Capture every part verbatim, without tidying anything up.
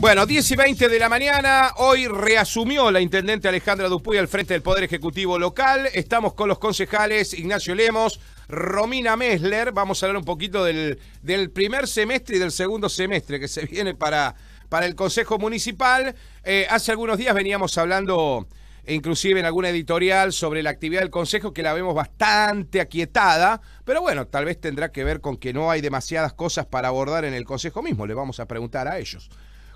Bueno, diez y veinte de la mañana, hoy reasumió la intendente Alejandra Dupuy al frente del Poder Ejecutivo Local. Estamos con los concejales Ignacio Lemos, Romina Meshler. Vamos a hablar un poquito del, del primer semestre y del segundo semestre que se viene para, para el Consejo Municipal. Eh, hace algunos días veníamos hablando, inclusive en alguna editorial, sobre la actividad del Consejo, que la vemos bastante aquietada, pero bueno, tal vez tendrá que ver con que no hay demasiadas cosas para abordar en el Consejo mismo. Le vamos a preguntar a ellos.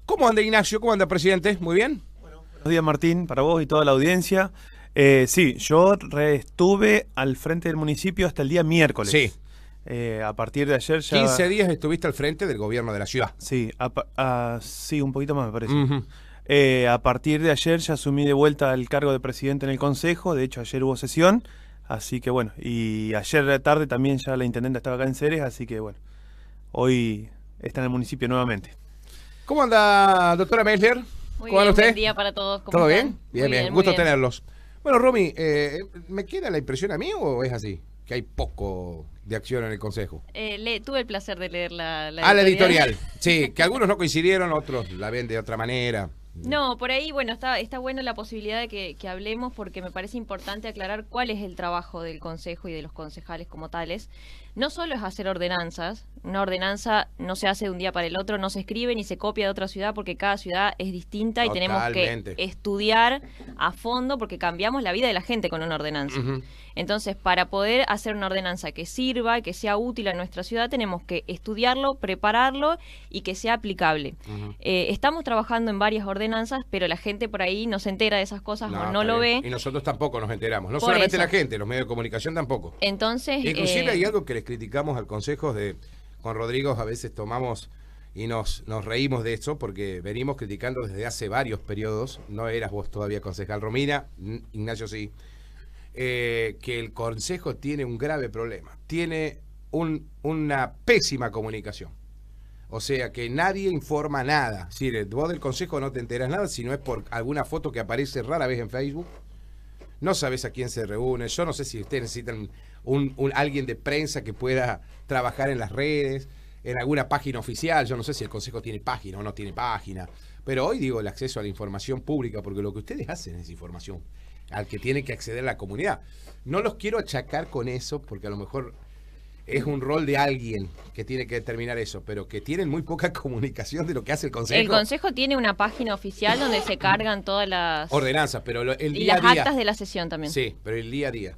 ¿Cómo anda, Ignacio? ¿Cómo anda, presidente? ¿Muy bien? Bueno, buenos días, Martín, para vos y toda la audiencia. Eh, sí, yo estuve al frente del municipio hasta el día miércoles. Sí. Eh, a partir de ayer ya... quince días estuviste al frente del gobierno de la ciudad. Sí, a, a, sí un poquito más me parece. Uh-huh. eh, a partir de ayer ya asumí de vuelta el cargo de presidente en el Consejo. De hecho, ayer hubo sesión, así que bueno. Y ayer tarde también ya la intendenta estaba acá en Ceres, así que bueno. Hoy está en el municipio nuevamente. ¿Cómo anda, doctora Meshler? Muy ¿Cómo bien, usted? Buen día para todos. ¿Cómo ¿Todo están? bien? Bien, muy bien, bien. Gusto bien. tenerlos. Bueno, Romy, eh, ¿me queda la impresión a mí o es así? Que hay poco de acción en el Consejo. Eh, le, tuve el placer de leer la, la editorial. Ah, la editorial. Sí, que algunos no coincidieron, otros la ven de otra manera. No, por ahí, bueno, está, está buena la posibilidad de que, que hablemos, porque me parece importante aclarar cuál es el trabajo del Consejo y de los concejales como tales. No solo es hacer ordenanzas, una ordenanza no se hace de un día para el otro, no se escribe ni se copia de otra ciudad, porque cada ciudad es distinta y Totalmente. tenemos que estudiar a fondo, porque cambiamos la vida de la gente con una ordenanza. Uh-huh. Entonces, para poder hacer una ordenanza que sirva, que sea útil a nuestra ciudad, tenemos que estudiarlo, prepararlo y que sea aplicable. Uh-huh. eh, estamos trabajando en varias ordenanzas, pero la gente por ahí no se entera de esas cosas no, o no lo bien. ve. Y nosotros tampoco nos enteramos, no por solamente eso. la gente, los medios de comunicación tampoco. Entonces, Inclusive eh... hay algo que les criticamos al Consejo de... Con Rodrigo a veces tomamos y nos, nos reímos de eso, porque venimos criticando desde hace varios periodos. No eras vos todavía concejal, Romina, Ignacio sí. Eh, que el Consejo tiene un grave problema. Tiene un, una pésima comunicación. O sea, que nadie informa nada. Si vos del Consejo no te enterás nada, si no es por alguna foto que aparece rara vez en Facebook. No sabés a quién se reúne. Yo no sé si ustedes necesitan un, un, alguien de prensa que pueda trabajar en las redes, en alguna página oficial. Yo no sé si el Consejo tiene página o no tiene página. Pero hoy digo el acceso a la información pública, porque lo que ustedes hacen es información al que tiene que acceder la comunidad. No los quiero achacar con eso, porque a lo mejor es un rol de alguien que tiene que determinar eso, pero que tienen muy poca comunicación de lo que hace el Consejo. El Consejo tiene una página oficial donde se cargan todas las... ordenanzas, pero el día y las a día, actas de la sesión también. Sí, pero el día a día.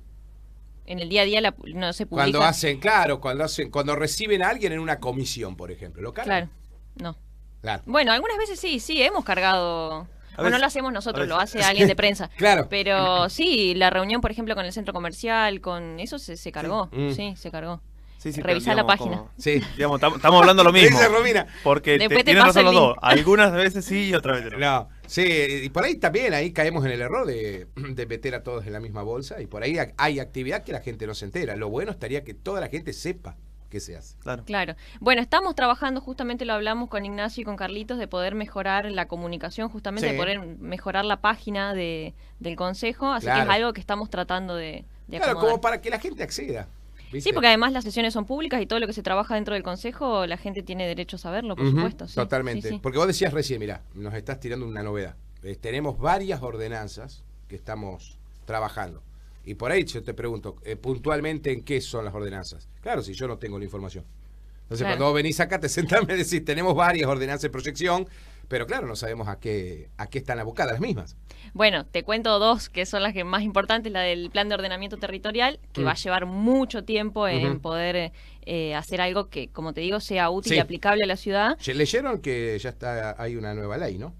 En el día a día la, no se publica. Cuando hacen, claro, cuando hacen, cuando reciben a alguien en una comisión, por ejemplo, ¿lo cargan? Claro, no. Claro. Bueno, algunas veces sí, sí, hemos cargado... Bueno, no lo hacemos nosotros, lo hace alguien de prensa. Claro. Pero sí, la reunión, por ejemplo, con el centro comercial, con eso se, se cargó, sí, mm. sí, se cargó. Sí, sí, revisar la página. Como, sí, digamos, estamos tam, hablando lo mismo. Porque te, te tienen razón los dos. Algunas veces sí y otras veces no. no. Sí, y por ahí también, ahí caemos en el error de, de meter a todos en la misma bolsa. Y por ahí hay actividad que la gente no se entera. Lo bueno estaría que toda la gente sepa que se hace. Claro. claro. Bueno, estamos trabajando, justamente lo hablamos con Ignacio y con Carlitos, de poder mejorar la comunicación, justamente sí. de poder mejorar la página de, del Consejo. Así claro. que es algo que estamos tratando de, de Claro, acomodar. Como para que la gente acceda. ¿Viste? Sí, porque además las sesiones son públicas y todo lo que se trabaja dentro del Consejo, la gente tiene derecho a saberlo, por uh-huh, supuesto. Sí, totalmente. Sí, sí. Porque vos decías recién, mirá, nos estás tirando una novedad. Eh, tenemos varias ordenanzas que estamos trabajando. Y por ahí yo te pregunto, eh, puntualmente, ¿en qué son las ordenanzas? Claro, si yo no tengo la información. Entonces, claro. cuando vos venís acá, te sentás y me decís, tenemos varias ordenanzas de proyección, pero claro, no sabemos a qué, a qué están abocadas las mismas. Bueno, te cuento dos que son las que más importantes, la del plan de ordenamiento territorial, que mm. va a llevar mucho tiempo en uh-huh. poder eh, hacer algo que, como te digo, sea útil sí. y aplicable a la ciudad. ¿Leyeron que ya está hay una nueva ley, no?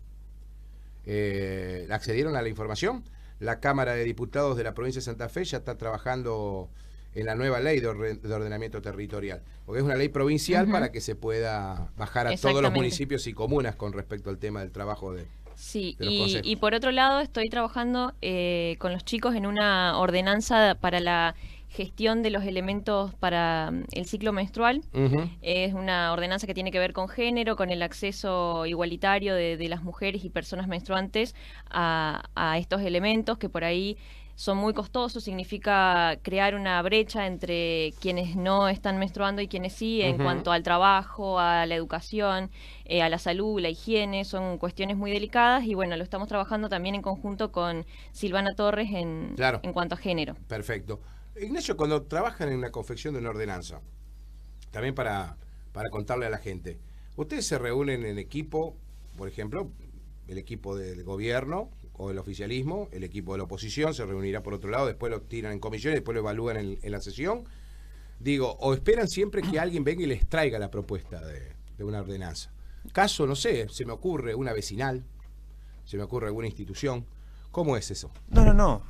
Eh, ¿Accedieron a la información? La Cámara de Diputados de la provincia de Santa Fe ya está trabajando en la nueva ley de, orden, de ordenamiento territorial, porque es una ley provincial uh-huh. para que se pueda bajar a todos los municipios y comunas con respecto al tema del trabajo de... Sí, y, y por otro lado estoy trabajando eh, con los chicos en una ordenanza para la gestión de los elementos para el ciclo menstrual. Uh-huh. Es una ordenanza que tiene que ver con género, con el acceso igualitario de, de las mujeres y personas menstruantes a, a estos elementos que por ahí son muy costosos, significa crear una brecha entre quienes no están menstruando y quienes sí, en uh-huh. cuanto al trabajo, a la educación, eh, a la salud, la higiene, son cuestiones muy delicadas y bueno, lo estamos trabajando también en conjunto con Silvana Torres en, claro. en cuanto a género. Perfecto. Ignacio, cuando trabajan en la confección de una ordenanza, también para, para contarle a la gente, ustedes se reúnen en equipo, por ejemplo, el equipo del gobierno o el oficialismo, el equipo de la oposición se reunirá por otro lado, después lo tiran en comisión y después lo evalúan en, en la sesión. Digo, o esperan siempre que alguien venga y les traiga la propuesta de, de una ordenanza. Caso, no sé, se me ocurre una vecinal, se me ocurre alguna institución. ¿Cómo es eso? No, no, no.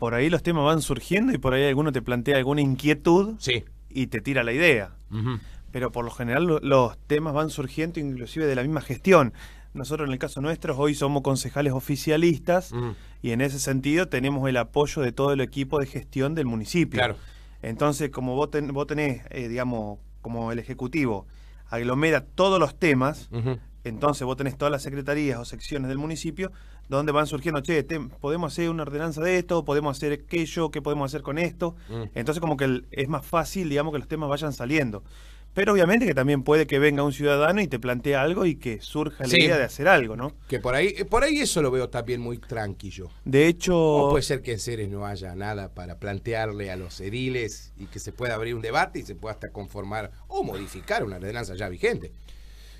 Por ahí los temas van surgiendo y por ahí alguno te plantea alguna inquietud sí. y te tira la idea. Uh-huh. Pero por lo general lo, los temas van surgiendo inclusive de la misma gestión. Nosotros en el caso nuestro hoy somos concejales oficialistas mm. y en ese sentido tenemos el apoyo de todo el equipo de gestión del municipio. Claro. Entonces como vos, ten, vos tenés, eh, digamos, como el Ejecutivo aglomera todos los temas, uh-huh. entonces vos tenés todas las secretarías o secciones del municipio donde van surgiendo, che, te, podemos hacer una ordenanza de esto, podemos hacer aquello, qué podemos hacer con esto. Mm. Entonces como que el, es más fácil, digamos, que los temas vayan saliendo. Pero obviamente que también puede que venga un ciudadano y te plantee algo y que surja la sí, idea de hacer algo, ¿no? Que por ahí por ahí eso lo veo también muy tranquilo. De hecho... O puede ser que en Ceres no haya nada para plantearle a los ediles y que se pueda abrir un debate y se pueda hasta conformar o modificar una ordenanza ya vigente.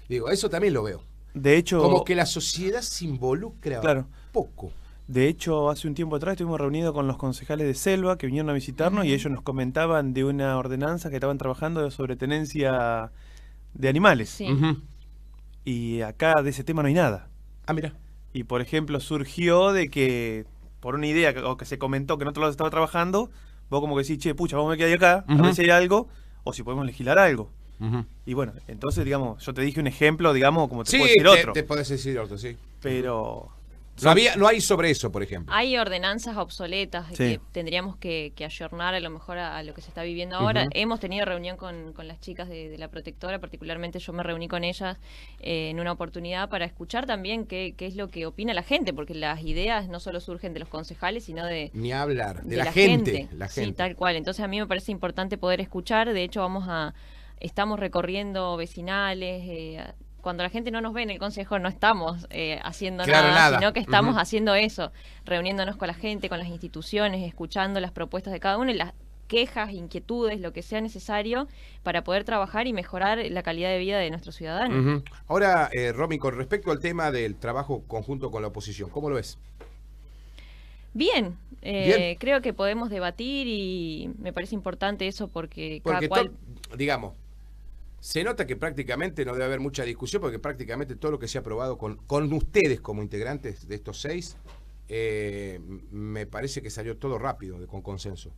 Digo, eso también lo veo. De hecho... Como que la sociedad se involucra claro. poco. De hecho, hace un tiempo atrás estuvimos reunidos con los concejales de Selva que vinieron a visitarnos y ellos nos comentaban de una ordenanza que estaban trabajando sobre tenencia de animales. Sí. Uh-huh. Y acá de ese tema no hay nada. Ah, mira. Y por ejemplo, surgió de que, por una idea que, o que se comentó que en otro lado estaba trabajando, vos como que decís, che, pucha, vamos a quedar acá, uh-huh. a ver si hay algo, o si podemos legislar algo. Uh-huh. Y bueno, entonces, digamos, yo te dije un ejemplo, digamos, como te sí, puedo decir te, otro. Sí, te podés decir otro, sí. Pero... No, había, no hay sobre eso, por ejemplo. Hay ordenanzas obsoletas sí. que tendríamos que, que ayornar a lo mejor a, a lo que se está viviendo ahora. Uh-huh. Hemos tenido reunión con, con las chicas de, de la protectora, particularmente yo me reuní con ellas eh, en una oportunidad para escuchar también qué, qué es lo que opina la gente, porque las ideas no solo surgen de los concejales, sino de... Ni hablar, de, de la, la, gente, gente. la gente. Sí, tal cual. Entonces a mí me parece importante poder escuchar. De hecho, vamos a estamos recorriendo vecinales... Eh, Cuando la gente no nos ve en el consejo no estamos eh, haciendo claro, nada, nada, sino que estamos uh-huh. haciendo eso, reuniéndonos con la gente, con las instituciones, escuchando las propuestas de cada uno y las quejas, inquietudes, lo que sea necesario para poder trabajar y mejorar la calidad de vida de nuestros ciudadanos. Uh-huh. Ahora, eh, Romy, con respecto al tema del trabajo conjunto con la oposición, ¿cómo lo ves? Bien, eh, Bien. creo que podemos debatir y me parece importante eso porque, porque cada cual... digamos... Se nota que prácticamente no debe haber mucha discusión porque prácticamente todo lo que se ha aprobado con, con ustedes como integrantes de estos seis, eh, me parece que salió todo rápido, de, con consenso.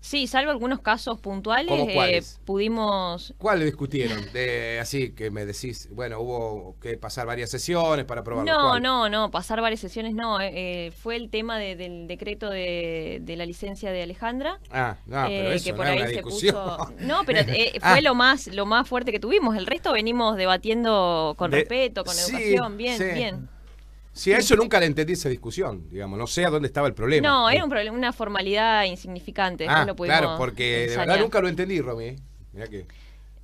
Sí, salvo algunos casos puntuales. ¿Cómo cuáles? Eh, pudimos... ¿Cuáles discutieron? De, así que me decís, bueno, hubo que pasar varias sesiones para aprobarlo. No, ¿cuál? no, no, pasar varias sesiones no. Eh, fue el tema de, del decreto de, de la licencia de Alejandra. Ah, no, pero eh, eso que por no ahí una se discusión. Puso... No, pero eh, fue ah. lo más lo más fuerte que tuvimos. El resto venimos debatiendo con de... respeto, con sí, educación, bien, sí. bien. Sí, a eso nunca le entendí esa discusión, digamos, no sé a dónde estaba el problema. No, era un problema, una formalidad insignificante. Ah, lo claro, porque ensayar. De verdad nunca lo entendí, Romy. ¿eh? Mirá que...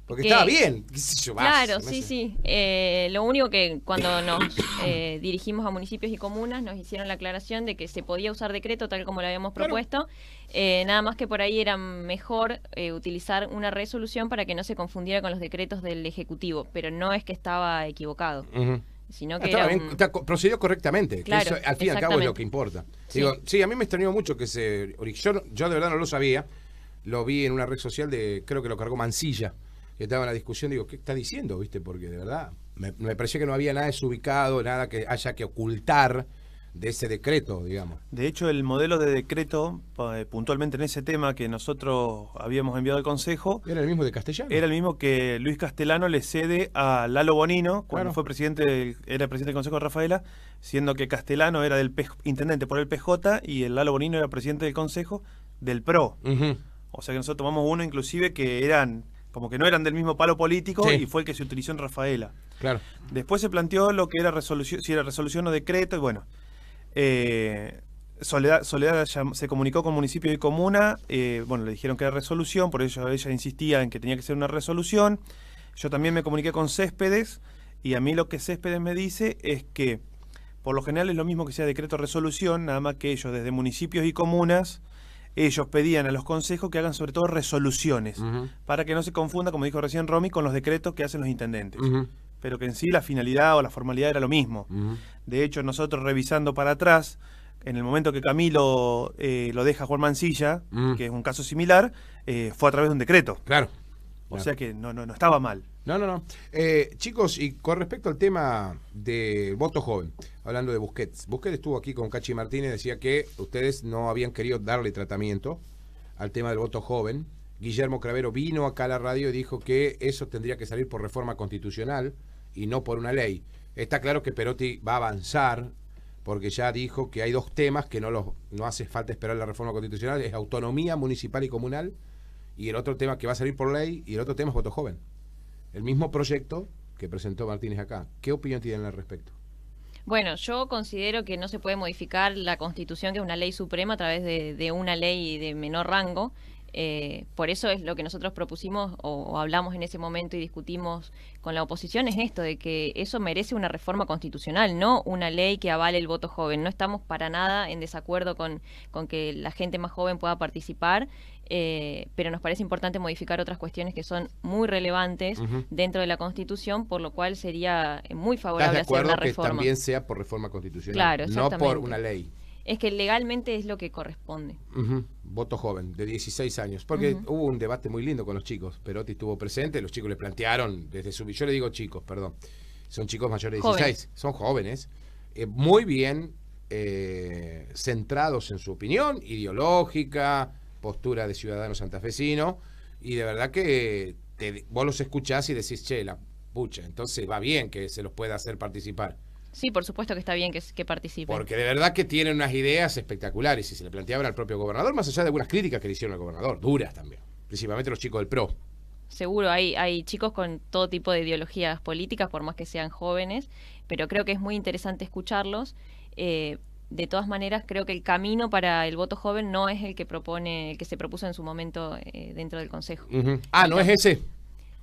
Porque que, estaba bien. ¿Qué sé yo? Claro, más, sí, más... sí. Eh, lo único que cuando nos eh, dirigimos a municipios y comunas nos hicieron la aclaración de que se podía usar decreto tal como lo habíamos claro. propuesto, eh, nada más que por ahí era mejor eh, utilizar una resolución para que no se confundiera con los decretos del Ejecutivo, pero no es que estaba equivocado. Uh-huh. Sino que ah, bien, un... está, procedió correctamente, claro, que eso, al fin y al cabo es lo que importa. Sí, Digo, sí a mí me extrañó mucho que se... Yo, yo de verdad no lo sabía, lo vi en una red social, de creo que lo cargó Mansilla, que estaba en la discusión, digo, ¿qué está diciendo? ¿Viste? Porque de verdad me, me parecía que no había nada desubicado, nada que haya que ocultar de ese decreto, digamos. De hecho, el modelo de decreto, puntualmente en ese tema que nosotros habíamos enviado al Consejo... Era el mismo de Castellano. Era el mismo que Luis Castellano le cede a Lalo Bonino, cuando claro. fue presidente del, era presidente del Consejo de Rafaela, siendo que Castellano era del intendente por el P J y el Lalo Bonino era presidente del Consejo del P R O. Uh-huh. O sea que nosotros tomamos uno inclusive que eran... Como que no eran del mismo palo político sí. y fue el que se utilizó en Rafaela. Claro. Después se planteó lo que era resolución, si era resolución o decreto y bueno... Eh, Soledad, Soledad se comunicó con municipio y comuna, eh, bueno, le dijeron que era resolución, por eso ella insistía en que tenía que ser una resolución. Yo también me comuniqué con Céspedes, y a mí lo que Céspedes me dice es que por lo general es lo mismo que sea decreto resolución, nada más que ellos desde municipios y comunas, ellos pedían a los consejos que hagan sobre todo resoluciones, uh-huh. para que no se confunda, como dijo recién Romy, con los decretos que hacen los intendentes. Uh-huh. Pero que en sí la finalidad o la formalidad era lo mismo. Uh-huh. De hecho, nosotros revisando para atrás, en el momento que Camilo eh, lo deja Juan Mansilla, uh-huh. que es un caso similar, eh, fue a través de un decreto. Claro. O claro. sea que no, no, no estaba mal. No, no, no. Eh, chicos, y con respecto al tema del voto joven, hablando de Busquets. Busquets estuvo aquí con Cachi Martínez, decía que ustedes no habían querido darle tratamiento al tema del voto joven. Guillermo Cravero vino acá a la radio y dijo que eso tendría que salir por reforma constitucional y no por una ley. Está claro que Perotti va a avanzar, porque ya dijo que hay dos temas que no, los, no hace falta esperar la reforma constitucional, es autonomía municipal y comunal, y el otro tema que va a salir por ley, y el otro tema es voto joven. El mismo proyecto que presentó Martínez acá. ¿Qué opinión tienen al respecto? Bueno, yo considero que no se puede modificar la Constitución, que es una ley suprema, a través de, de una ley de menor rango. Eh, por eso es lo que nosotros propusimos o, o hablamos en ese momento y discutimos con la oposición, es esto, de que eso merece una reforma constitucional, no una ley que avale el voto joven. No estamos para nada en desacuerdo con, con que la gente más joven pueda participar, eh, pero nos parece importante modificar otras cuestiones que son muy relevantes uh-huh. dentro de la Constitución, por lo cual sería muy favorable hacer la reforma. ¿Estás de acuerdo que también sea por reforma constitucional? Claro, no por una ley. Es que legalmente es lo que corresponde. Uh-huh. Voto joven, de dieciséis años. Porque uh-huh. hubo un debate muy lindo con los chicos. Perotti estuvo presente, los chicos le plantearon, desde su... Yo le digo chicos, perdón. Son chicos mayores de dieciséis. Jóvenes. Son jóvenes. Eh, muy bien eh, centrados en su opinión ideológica, postura de ciudadano santafesino. Y de verdad que te, vos los escuchás y decís, che, la pucha, entonces va bien que se los pueda hacer participar. Sí, por supuesto que está bien que, que participen. Porque de verdad que tienen unas ideas espectaculares y se le planteaban al propio gobernador, más allá de algunas críticas que le hicieron al gobernador, duras también, principalmente los chicos del PRO. Seguro, hay, hay chicos con todo tipo de ideologías políticas, por más que sean jóvenes, pero creo que es muy interesante escucharlos. Eh, de todas maneras, creo que el camino para el voto joven no es el que propone, el que se propuso en su momento eh, dentro del Consejo. Uh-huh. Ah, ¿no es ese?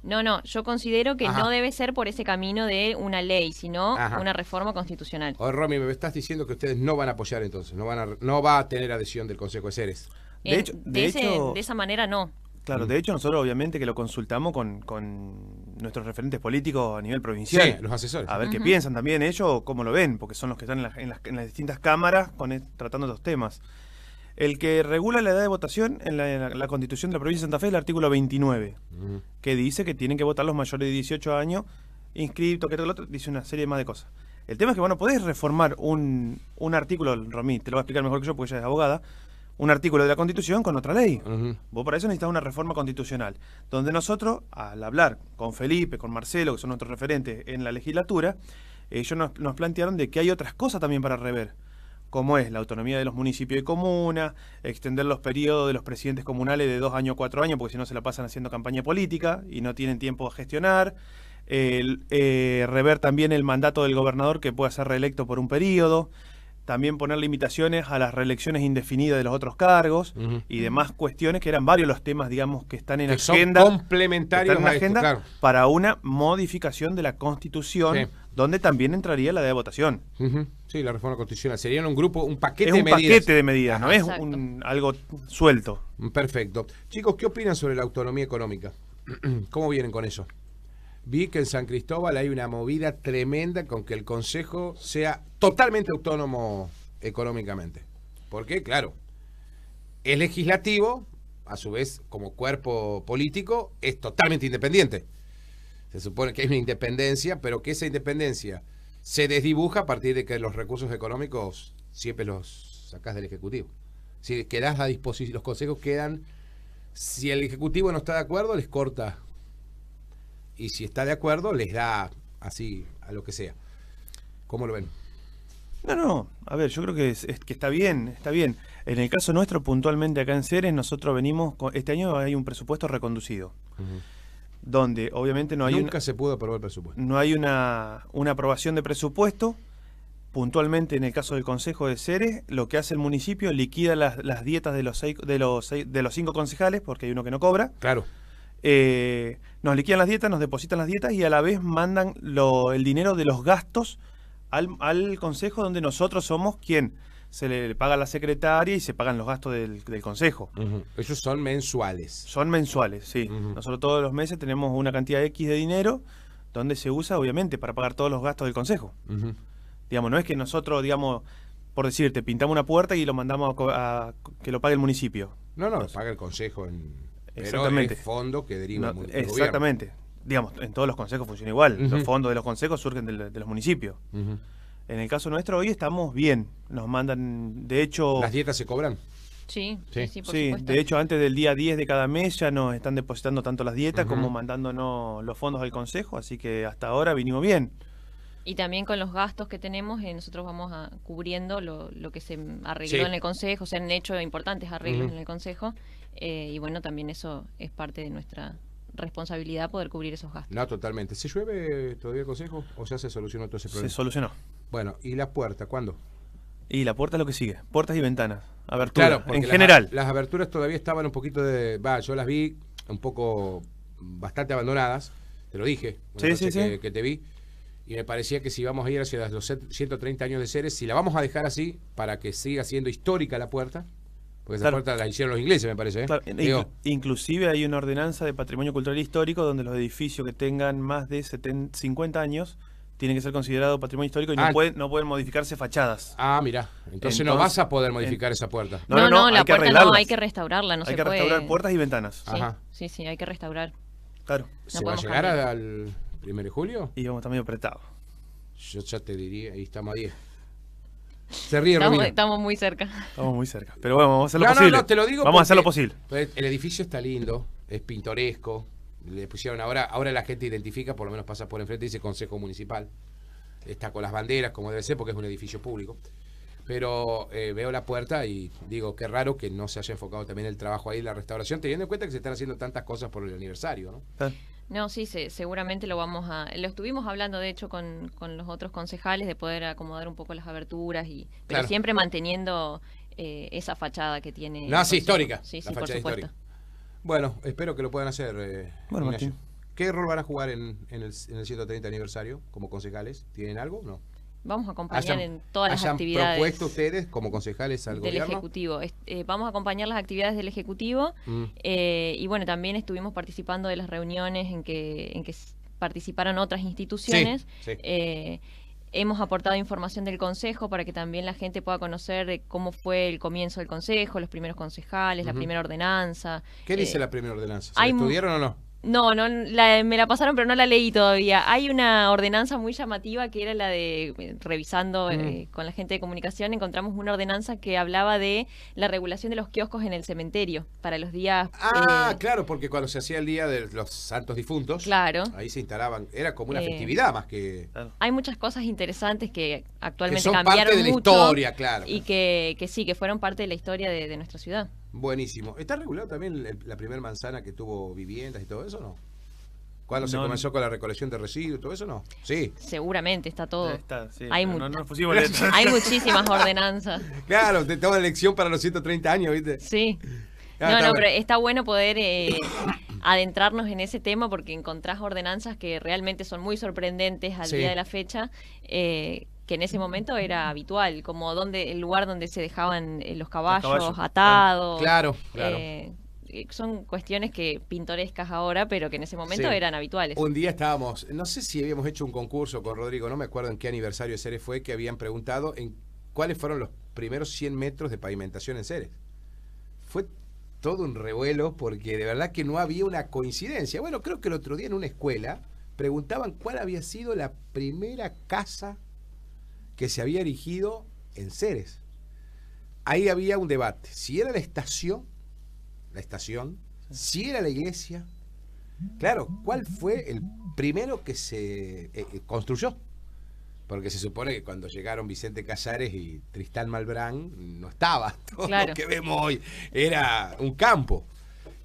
No, no, yo considero que Ajá. no debe ser por ese camino de una ley, sino Ajá. una reforma constitucional. Oye, Romy, me estás diciendo que ustedes no van a apoyar entonces, no van a, no va a tener adhesión del Consejo de Ceres. De, en, hecho, de, de, ese, hecho, de esa manera no. Claro, mm. de hecho nosotros obviamente que lo consultamos con, con nuestros referentes políticos a nivel provincial. Sí, los asesores. A ver uh-huh. qué piensan también ellos o cómo lo ven, porque son los que están en, la, en, las, en las distintas cámaras con el, tratando los temas. El que regula la edad de votación en la, en la, la Constitución de la Provincia de Santa Fe es el artículo veintinueve, uh-huh. que dice que tienen que votar los mayores de dieciocho años, inscripto, que todo lo otro, dice una serie más de cosas. El tema es que, bueno, podés reformar un, un artículo, Romí, te lo va a explicar mejor que yo porque ella es abogada, un artículo de la Constitución con otra ley. Uh-huh. Vos para eso necesitas una reforma constitucional, donde nosotros, al hablar con Felipe, con Marcelo, que son nuestros referentes en la legislatura, ellos nos, nos plantearon de que hay otras cosas también para rever, como es la autonomía de los municipios y comunas, extender los periodos de los presidentes comunales de dos años a cuatro años, porque si no se la pasan haciendo campaña política y no tienen tiempo a gestionar, el, eh, rever también el mandato del gobernador que pueda ser reelecto por un periodo, también poner limitaciones a las reelecciones indefinidas de los otros cargos uh-huh. y demás cuestiones que eran varios los temas, digamos, que están en que agenda, son complementarios que están en esto, agenda claro. para una modificación de la Constitución, sí. donde también entraría la de votación. Uh-huh. Sí, la reforma constitucional. Serían un grupo, un paquete de medidas. Es un paquete de medidas, no es un, algo suelto. Perfecto. Chicos, ¿qué opinan sobre la autonomía económica? ¿Cómo vienen con eso? Vi que en San Cristóbal hay una movida tremenda con que el Consejo sea totalmente autónomo económicamente. Porque, claro, es legislativo, a su vez, como cuerpo político, es totalmente independiente. Se supone que hay una independencia, pero que esa independencia se desdibuja a partir de que los recursos económicos siempre los sacás del Ejecutivo. Si quedás a disposición, los consejos quedan, si el Ejecutivo no está de acuerdo, les corta. Y si está de acuerdo, les da así a lo que sea. ¿Cómo lo ven? No, no. A ver, yo creo que, es, es, que está bien, está bien. En el caso nuestro, puntualmente acá en Ceres, nosotros venimos... Con, este año hay un presupuesto reconducido. Uh-huh. Donde, obviamente, no hay... Nunca una, se pudo aprobar el presupuesto. No hay una, una aprobación de presupuesto. puntualmente en el caso del Consejo de Ceres, lo que hace el municipio, liquida las, las dietas de los, seis, de, los seis, de los cinco concejales, porque hay uno que no cobra. Claro. Eh, nos liquidan las dietas, nos depositan las dietas y a la vez mandan lo, el dinero de los gastos al, al Consejo, donde nosotros somos quien se le paga a la secretaria y se pagan los gastos del, del Consejo. Uh-huh. Ellos son mensuales. Son mensuales, sí. Uh-huh. Nosotros todos los meses tenemos una cantidad X de dinero donde se usa, obviamente, para pagar todos los gastos del Consejo. Uh-huh. Digamos, no es que nosotros, digamos, por decirte, pintamos una puerta y lo mandamos a, a que lo pague el municipio. No, no, lo paga el Consejo en... Exactamente. Pero el fondo que deriva no, exactamente. Gobierno. Digamos, en todos los consejos funciona igual. Uh-huh. Los fondos de los consejos surgen de, de los municipios. Uh-huh. En el caso nuestro, hoy estamos bien. Nos mandan, de hecho... ¿Las dietas se cobran? Sí, sí, sí, por sí supuesto. De hecho, antes del día diez de cada mes ya nos están depositando tanto las dietas uh-huh. como mandándonos los fondos al consejo. Así que hasta ahora vinimos bien. Y también con los gastos que tenemos, eh, nosotros vamos a, cubriendo lo, lo que se arregló sí. en el consejo. Se han hecho importantes arreglos uh-huh. en el consejo. Eh, y bueno, también eso es parte de nuestra responsabilidad, poder cubrir esos gastos. No, totalmente. ¿Se llueve todavía el consejo o ya se solucionó todo ese problema? Se solucionó. Bueno, ¿y la puerta? ¿Cuándo? Y la puerta es lo que sigue. Puertas y ventanas. Aberturas. Claro, en las, general. Las aberturas todavía estaban un poquito de... Va, yo las vi un poco... Bastante abandonadas. Te lo dije. Una sí, noche sí, sí. Que, que te vi. Y me parecía que si vamos a ir hacia los ciento treinta años de Ceres, si la vamos a dejar así para que siga siendo histórica la puerta... Porque esa claro. puerta la hicieron los ingleses, me parece. ¿eh? Claro. Digo. Inclusive hay una ordenanza de patrimonio cultural histórico donde los edificios que tengan más de cincuenta años tienen que ser considerados patrimonio histórico y ah. no, pueden, no pueden modificarse fachadas. Ah, mira. Entonces, Entonces no vas a poder modificar en... esa puerta. No, no, no, no la puerta arreglarlas. No, hay que restaurarla. No hay se que puede... restaurar puertas y ventanas. Sí, Ajá. sí, sí, hay que restaurar. Claro. No ¿Se va a llegar cambiar. al primero de julio? Y vamos también apretados. Yo ya te diría, ahí estamos a diez. Se ríe, estamos, estamos muy cerca. Estamos muy cerca. Pero bueno, vamos a hacer lo no, posible. No, no, te lo digo vamos a hacer lo posible. El edificio está lindo, es pintoresco. Le pusieron ahora, ahora la gente identifica, por lo menos pasa por enfrente y dice Consejo Municipal. Está con las banderas, como debe ser, porque es un edificio público. Pero eh, veo la puerta y digo, qué raro que no se haya enfocado también el trabajo ahí en la restauración, teniendo en cuenta que se están haciendo tantas cosas por el aniversario, ¿no? Ah. No, sí, se, seguramente lo vamos a... Lo estuvimos hablando, de hecho, con, con los otros concejales de poder acomodar un poco las aberturas, y pero claro. siempre manteniendo eh, esa fachada que tiene... No, sí, histórica. Sí, sí, por supuesto. Bueno, espero que lo puedan hacer, eh, bueno, Ignacio. Martín. ¿Qué rol van a jugar en, en, el, en el ciento treinta aniversario como concejales? ¿Tienen algo? No. Vamos a acompañar en todas las actividades. ¿Hayan propuesto ustedes como concejales al gobierno? Del Ejecutivo. Eh, vamos a acompañar las actividades del Ejecutivo. Mm. Eh, y bueno, también estuvimos participando de las reuniones en que, en que participaron otras instituciones. Sí, sí. Eh, hemos aportado información del Consejo para que también la gente pueda conocer cómo fue el comienzo del Consejo, los primeros concejales, uh-huh. la primera ordenanza. ¿Qué dice eh, la primera ordenanza? ¿Se estudiaron o no? No, no la, me la pasaron, pero no la leí todavía. Hay una ordenanza muy llamativa que era la de, revisando mm. eh, con la gente de comunicación, encontramos una ordenanza que hablaba de la regulación de los kioscos en el cementerio para los días... Ah, eh, claro, porque cuando se hacía el día de los santos difuntos, claro, ahí se instalaban, era como una eh, festividad más que... Claro. Hay muchas cosas interesantes que actualmente que son cambiaron parte de la mucho historia, claro. Y que, que sí, que fueron parte de la historia de, de nuestra ciudad. Buenísimo. ¿Está regulado también la primera manzana que tuvo viviendas y todo eso, no? ¿Cuándo no, se comenzó no. con la recolección de residuos y todo eso, no? Sí. Seguramente está todo. Está, sí. Hay, no, no, no hay muchísimas ordenanzas. Claro, de toda elección para los ciento treinta años, ¿viste? Sí. Ah, no, no, bueno. pero está bueno poder eh, adentrarnos en ese tema porque encontrás ordenanzas que realmente son muy sorprendentes al sí. día de la fecha. Eh, que en ese momento era habitual, como donde el lugar donde se dejaban los caballos, los caballos atados. Claro, claro. Eh, son cuestiones que pintorescas ahora, pero que en ese momento sí. eran habituales. Un día estábamos, no sé si habíamos hecho un concurso con Rodrigo, no me acuerdo en qué aniversario de Ceres fue, que habían preguntado en cuáles fueron los primeros cien metros de pavimentación en Ceres. Fue todo un revuelo porque de verdad que no había una coincidencia. Bueno, creo que el otro día en una escuela preguntaban cuál había sido la primera casa que se había erigido en Ceres. Ahí había un debate, si era la estación, la estación, si era la iglesia. Claro, ¿cuál fue el primero que se eh, construyó? Porque se supone que cuando llegaron Vicente Casares y Tristán Malbrán, no estaba todo claro. lo que vemos hoy, era un campo.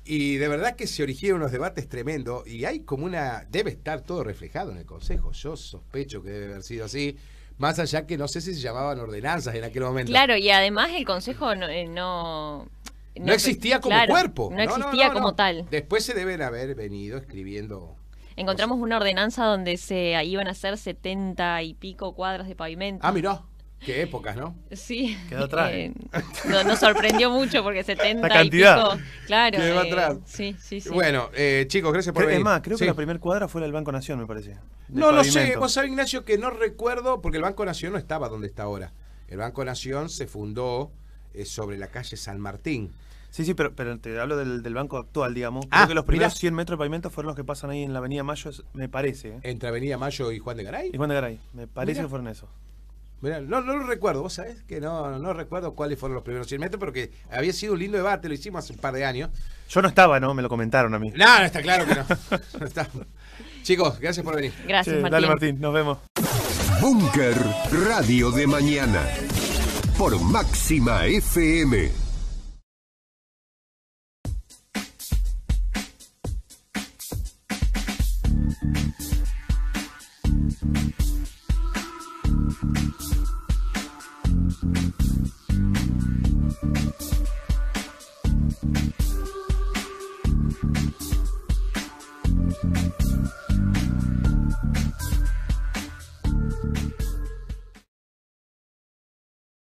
Y de verdad que se originaron unos debates tremendos, y hay como una... Debe estar todo reflejado en el Consejo, yo sospecho que debe haber sido así. Más allá que no sé si se llamaban ordenanzas en aquel momento. Claro, y además el Consejo no... no... No, no existía como claro, cuerpo. No existía no, no, no, como no. tal. Después se deben haber venido escribiendo... Encontramos cosas. Una ordenanza donde se iban a hacer setenta y pico cuadras de pavimento. Ah, mirá. Qué épocas, ¿no? Sí. Quedó atrás. Eh, no, nos sorprendió mucho porque setenta la cantidad. Y pico... Claro. Quedó atrás. Eh, sí, sí, sí. Bueno, eh, chicos, gracias por venir. Es más, creo sí. que la primera cuadra fue la del Banco Nación, me parece. No lo sé. Vos sabés, Ignacio, que no recuerdo porque el Banco Nación no estaba donde está ahora. El Banco Nación se fundó... sobre la calle San Martín. Sí, sí, pero, pero te hablo del, del banco actual, digamos. Creo ah, que los primeros mirá. cien metros de pavimento fueron los que pasan ahí en la Avenida Mayo, me parece. ¿eh? Entre Avenida Mayo y Juan de Garay. Y Juan de Garay, me parece mirá. que fueron esos. Mirá, no, no lo recuerdo, vos sabés que no, no recuerdo cuáles fueron los primeros cien metros, pero que había sido un lindo debate, lo hicimos hace un par de años. Yo no estaba, ¿no? Me lo comentaron a mí. No, no está claro que no. no está. Chicos, gracias por venir. Gracias, sí, Martín. Dale, Martín, nos vemos. Bunker Radio de Mañana. Por Máxima F M.